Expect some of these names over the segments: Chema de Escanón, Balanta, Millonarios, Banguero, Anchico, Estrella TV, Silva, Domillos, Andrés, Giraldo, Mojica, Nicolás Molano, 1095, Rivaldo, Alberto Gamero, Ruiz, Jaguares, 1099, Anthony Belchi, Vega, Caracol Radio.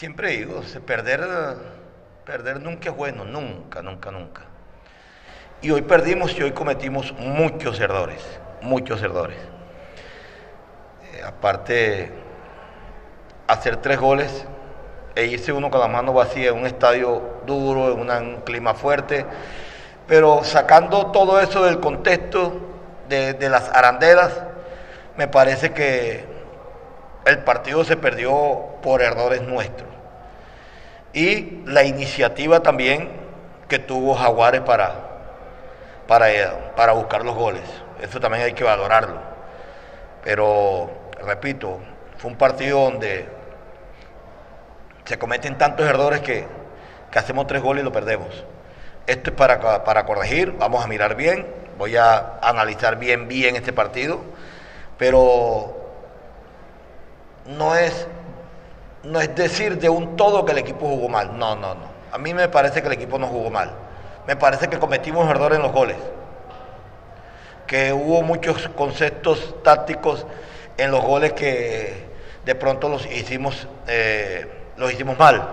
Siempre digo, perder nunca es bueno, nunca, nunca, nunca. Y hoy perdimos y hoy cometimos muchos errores, muchos errores. Aparte, hacer 3 goles e irse uno con la mano vacía en un estadio duro, en un clima fuerte, pero sacando todo eso del contexto de las arandelas, me parece que el partido se perdió por errores nuestros. Y la iniciativa también que tuvo Jaguares para buscar los goles, eso también hay que valorarlo. Pero, repito, fue un partido donde se cometen tantos errores que hacemos 3 goles y lo perdemos. Esto es para corregir, vamos a mirar bien, voy a analizar bien este partido, pero no es decir de un todo que el equipo jugó mal, no. A mí me parece que el equipo no jugó mal, me parece que cometimos errores en los goles, que hubo muchos conceptos tácticos en los goles que de pronto los hicimos mal,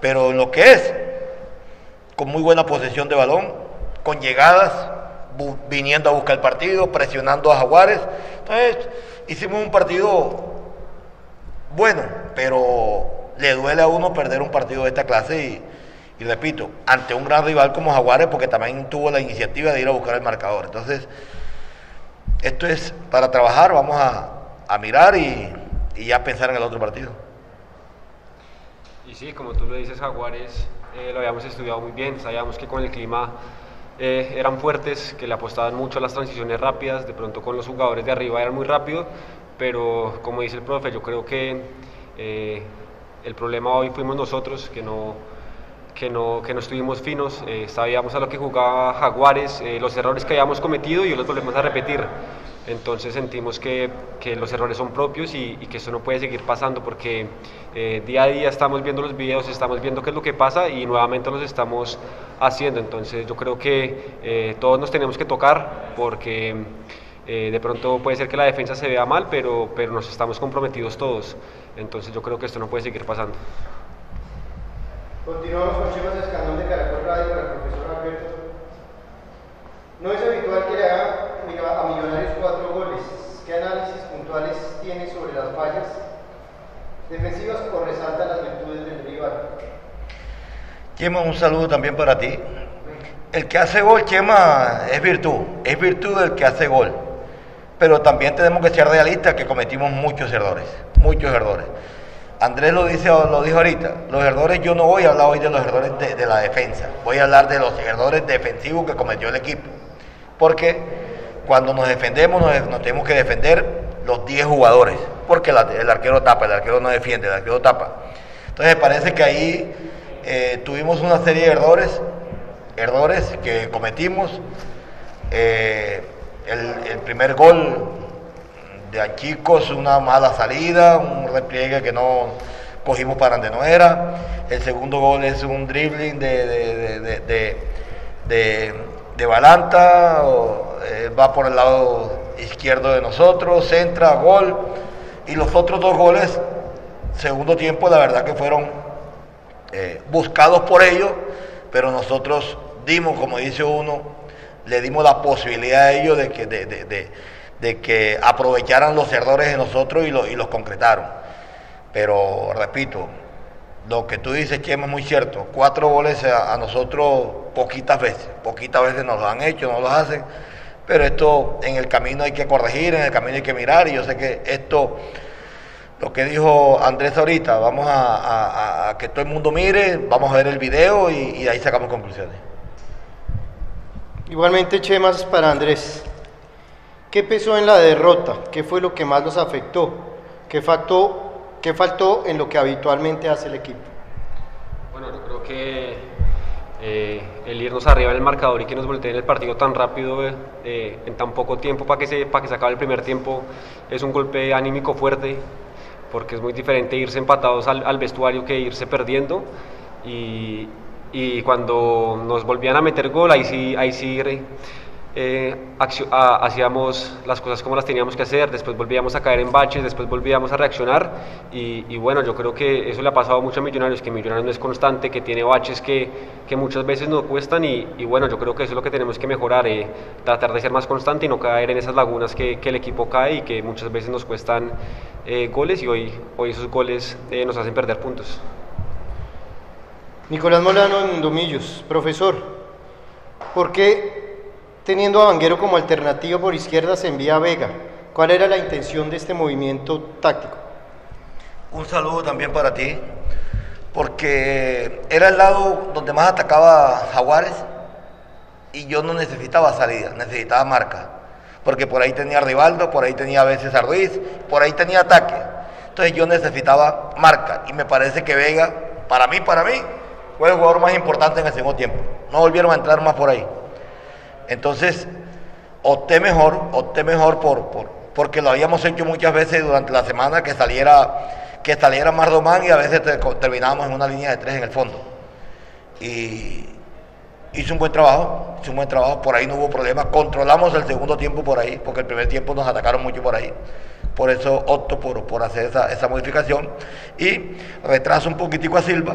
pero en lo que es, con muy buena posesión de balón, con llegadas, viniendo a buscar el partido, presionando a Jaguares, entonces hicimos un partido bueno, pero le duele a uno perder un partido de esta clase y repito, ante un gran rival como Jaguares, porque también tuvo la iniciativa de ir a buscar el marcador. Entonces, esto es para trabajar, vamos a mirar y ya pensar en el otro partido. Y sí, como tú lo dices, Jaguares lo habíamos estudiado muy bien, sabíamos que con el clima eran fuertes, que le apostaban mucho a las transiciones rápidas, de pronto con los jugadores de arriba eran muy rápidos, pero como dice el profe, yo creo que el problema hoy fuimos nosotros, que no estuvimos finos, sabíamos a lo que jugaba Jaguares, los errores que habíamos cometido y hoy los volvemos a repetir. Entonces sentimos que los errores son propios y que eso no puede seguir pasando porque día a día estamos viendo los videos, estamos viendo qué es lo que pasa y nuevamente los estamos haciendo. Entonces yo creo que todos nos tenemos que tocar porque de pronto puede ser que la defensa se vea mal, pero nos estamos comprometidos todos. Entonces yo creo que esto no puede seguir pasando. Continuamos con Chema de Escanón de Caracol Radio con el profesor Alberto. No es habitual que le haga a Millonarios 4 goles. ¿Qué análisis puntuales tiene sobre las fallas defensivas o resalta las virtudes del rival? Chema, un saludo también para ti. El que hace gol, Chema, es virtud del que hace gol. Pero también tenemos que ser realistas que cometimos muchos errores, muchos errores. Andrés lo dijo ahorita, los errores, yo no voy a hablar hoy de los errores de la defensa, voy a hablar de los errores defensivos que cometió el equipo, porque cuando nos defendemos nos tenemos que defender los 10 jugadores, porque el arquero tapa, el arquero no defiende, el arquero tapa. Entonces parece que ahí tuvimos una serie de errores que cometimos, el primer gol de Anchico, una mala salida, un repliegue que no cogimos para donde no era. El segundo gol es un dribbling de Balanta, va por el lado izquierdo de nosotros, centra, gol. Y los otros 2 goles, segundo tiempo, la verdad que fueron buscados por ellos, pero nosotros dimos, como dice uno, le dimos la posibilidad a ellos de que aprovecharan los errores de nosotros y los concretaron. Pero, repito, lo que tú dices, Chema, es muy cierto. 4 goles a nosotros poquitas veces nos los han hecho, no los hacen, pero esto en el camino hay que corregir, en el camino hay que mirar, y yo sé que esto, lo que dijo Andrés ahorita, vamos a que todo el mundo mire, vamos a ver el video y de ahí sacamos conclusiones. Igualmente, Chema, para Andrés. ¿Qué pesó en la derrota? ¿Qué fue lo que más los afectó? ¿Qué faltó en lo que habitualmente hace el equipo? Bueno, yo creo que el irnos arriba en el marcador y que nos volteen el partido tan rápido, en tan poco tiempo para que se acabe el primer tiempo, es un golpe anímico fuerte, porque es muy diferente irse empatados al vestuario que irse perdiendo. Y cuando nos volvían a meter gol, ahí sí hacíamos las cosas como las teníamos que hacer, después volvíamos a caer en baches, después volvíamos a reaccionar y bueno, yo creo que eso le ha pasado mucho a Millonarios, que Millonarios no es constante, que tiene baches que muchas veces nos cuestan y bueno, yo creo que eso es lo que tenemos que mejorar, tratar de ser más constante y no caer en esas lagunas que el equipo cae y que muchas veces nos cuestan goles, y hoy esos goles nos hacen perder puntos. Nicolás Molano en Domillos, profesor, ¿por qué teniendo a Banguero como alternativa por izquierda se envía a Vega? ¿Cuál era la intención de este movimiento táctico? Un saludo también para ti, porque era el lado donde más atacaba Jaguares y yo no necesitaba salida, necesitaba marca, porque por ahí tenía a Rivaldo, por ahí tenía a veces a Ruiz, por ahí tenía ataque, entonces yo necesitaba marca y me parece que Vega, para mí, fue el jugador más importante en el segundo tiempo, no volvieron a entrar más por ahí. Entonces, opté mejor porque lo habíamos hecho muchas veces durante la semana, que saliera más Domán y a veces terminábamos en una línea de tres en el fondo. Y hizo un buen trabajo, por ahí no hubo problema, controlamos el segundo tiempo por ahí, porque el primer tiempo nos atacaron mucho por ahí. Por eso opto por hacer esa modificación y retraso un poquitico a Silva,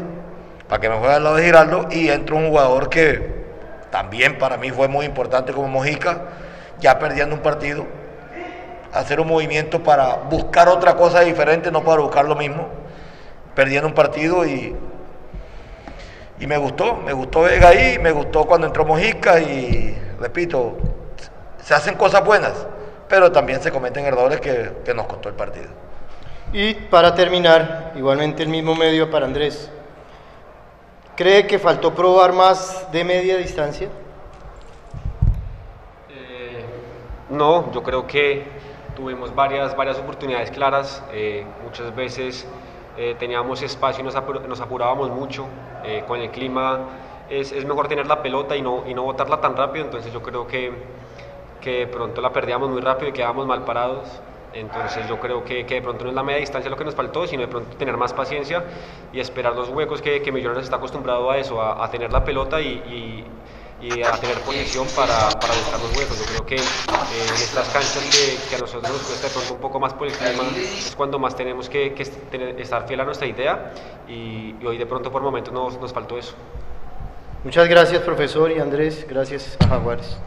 para que me juegue al lado de Giraldo y entra un jugador que también para mí fue muy importante como Mojica, ya perdiendo un partido, hacer un movimiento para buscar otra cosa diferente, no para buscar lo mismo, perdiendo un partido y me gustó Vega ahí, me gustó cuando entró Mojica y repito, se hacen cosas buenas, pero también se cometen errores que nos costó el partido. Y para terminar, igualmente el mismo medio para Andrés. ¿Cree que faltó probar más de media distancia? No, yo creo que tuvimos varias oportunidades claras, muchas veces teníamos espacio y nos apurábamos mucho, con el clima es mejor tener la pelota y no botarla tan rápido, entonces yo creo que de pronto la perdíamos muy rápido y quedábamos mal parados. Entonces yo creo que de pronto no es la media distancia lo que nos faltó, sino de pronto tener más paciencia y esperar los huecos que Millonarios está acostumbrado a eso, a tener la pelota y a tener posición para buscar los huecos. Yo creo que en estas canchas que a nosotros nos cuesta de pronto un poco más por el clima, es cuando más tenemos que estar fiel a nuestra idea y hoy de pronto por momentos nos faltó eso. Muchas gracias, profesor, y Andrés, gracias a Jaguares.